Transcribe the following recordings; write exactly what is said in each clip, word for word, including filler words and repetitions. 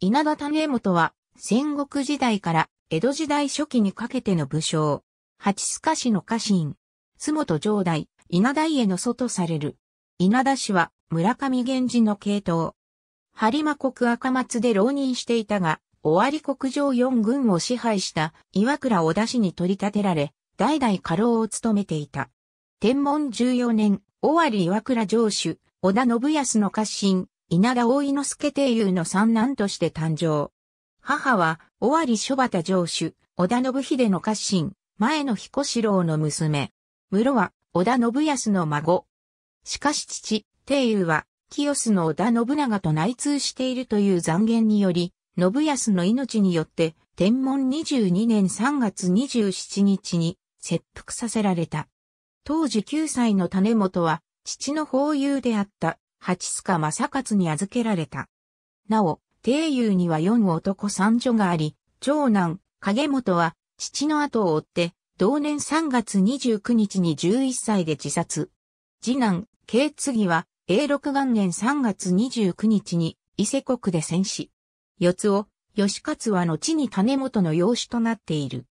稲田種元は戦国時代から江戸時代初期にかけての武将。八須賀氏の家臣。洲本城代、稲田家の祖とされる。稲田氏は村上源氏の系統。播磨国赤松で浪人していたが、尾張国上四郡を支配した岩倉織田氏に取り立てられ、代々家老を務めていた。天文じゅうよねん、尾張岩倉城主、織田信康の家臣、稲田大井之助貞友の三男として誕生。母は、尾張諸畑城主、織田信秀の家臣、前野彦四郎の娘。室は、織田信康の孫。しかし父、貞友は、清須の織田信長と内通しているという讒言により、信康の命によって、天文にじゅうにねんさんがつにじゅうしちにちに、切腹させられた。当時きゅうさいの種元は、父の胞友であった、八須賀正勝に預けられた。なお、貞友には四男三女があり、長男、景元は、父の後を追って、同年さんがつにじゅうくにちにじゅういっさいで自殺。次男、景継は、えいろくがんねんさんがつにじゅうくにちに、伊勢国で戦死。四男、義勝は後に種元の養子となっている。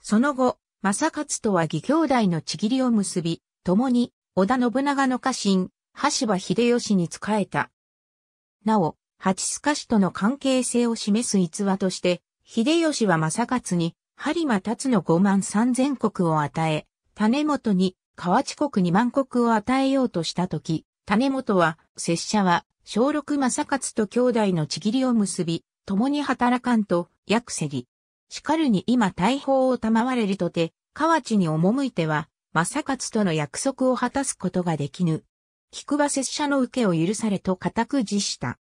その後、正勝とは義兄弟の契りを結び、共に、織田信長の家臣、羽柴秀吉に仕えた。なお、八須賀氏との関係性を示す逸話として、秀吉は正勝に、播磨龍のごまんさんぜんこくを与え、種元に、河内国にまんこくを与えようとしたとき、種元は、拙者は、小六正勝と兄弟の契りを結び、共に働かんと、約せり。しかるに今大砲を賜われるとて、河内に赴いては、正勝との約束を果たすことができぬ。菊は拙者の受けを許されと固く辞した。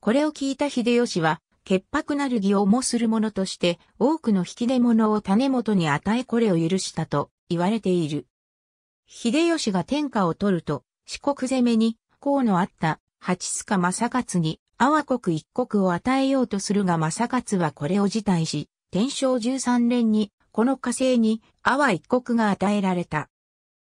これを聞いた秀吉は、潔白なる義をもする者として、多くの引き出物を種元に与えこれを許したと言われている。秀吉が天下を取ると、四国攻めに、功のあった、八須賀正勝に、阿波国一国を与えようとするが正勝はこれを辞退し、天正じゅうさんねんに、この火星に、阿波一国が与えられた。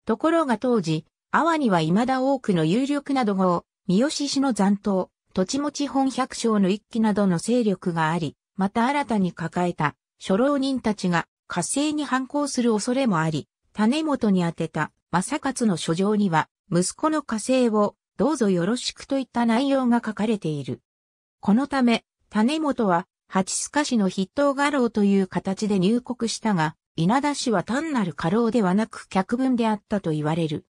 ところが当時、阿波には未だ多くの有力な土豪、三好氏の残党、土地持ち本百姓の一揆などの勢力があり、また新たに抱えた諸浪人たちが火星に反抗する恐れもあり、種元に宛てた正勝の書状には、息子の火星をどうぞよろしくといった内容が書かれている。このため、種元は八須賀氏の筆頭家老という形で入国したが、稲田氏は単なる家老ではなく客分であったと言われる。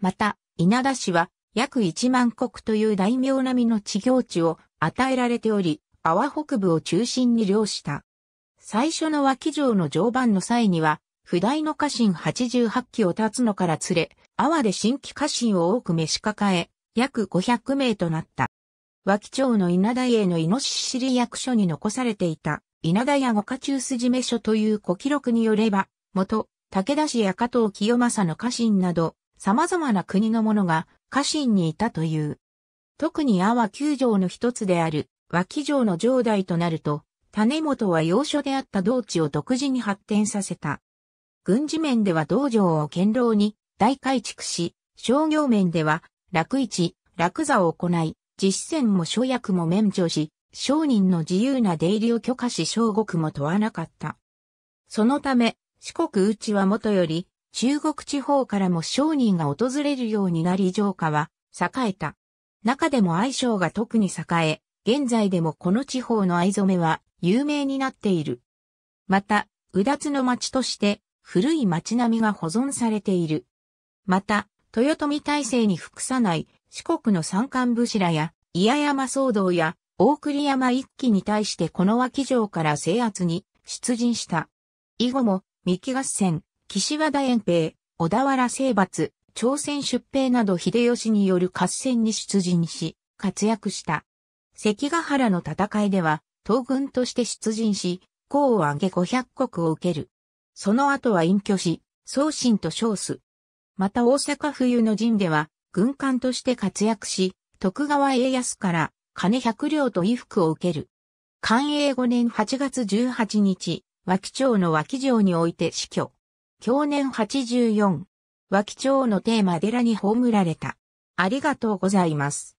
また、稲田氏は、約いちまんこくという大名並みの地業地を与えられており、阿波北部を中心に領した。最初の脇城の常磐の際には、不代の家臣はちじゅうはっきを立野から連れ、阿波で新規家臣を多く召し抱え、約ごひゃくめいとなった。脇町の稲田家の猪尻役所に残されていた、稲田屋御家中筋目書という古記録によれば、元、武田氏や加藤清正の家臣など、様々な国の者が、家臣にいたという。特に阿波九城の一つである、脇城の城代となると、種元は要所であった道地を独自に発展させた。軍事面では道場を堅牢に大改築し、商業面では、楽市、楽座を行い、実践も諸役も免除し、商人の自由な出入りを許可し商獄も問わなかった。そのため、四国内はもとより、中国地方からも商人が訪れるようになり城下は栄えた。中でも藍商が特に栄え、現在でもこの地方の藍染めは有名になっている。また、うだつの町として古い町並みが保存されている。また、豊臣体制に服さない四国の三官柱や、祖谷山騒動や、大栗山一揆に対してこの脇城から制圧に出陣した。以後も、三木合戦、岸和田遠平、小田原征伐、朝鮮出兵など秀吉による合戦に出陣し、活躍した。関ヶ原の戦いでは、東軍として出陣し、功を挙げごひゃっこくを受ける。その後は隠居し、宗信と称す。また大阪冬の陣では、軍官として活躍し、徳川家康から金ひゃくりょうと衣服を受ける。寛永ごねんはちがつじゅうはちにち、脇町の脇城において死去。享年はちじゅうよん。脇町のテーマ寺に葬られた。ありがとうございます。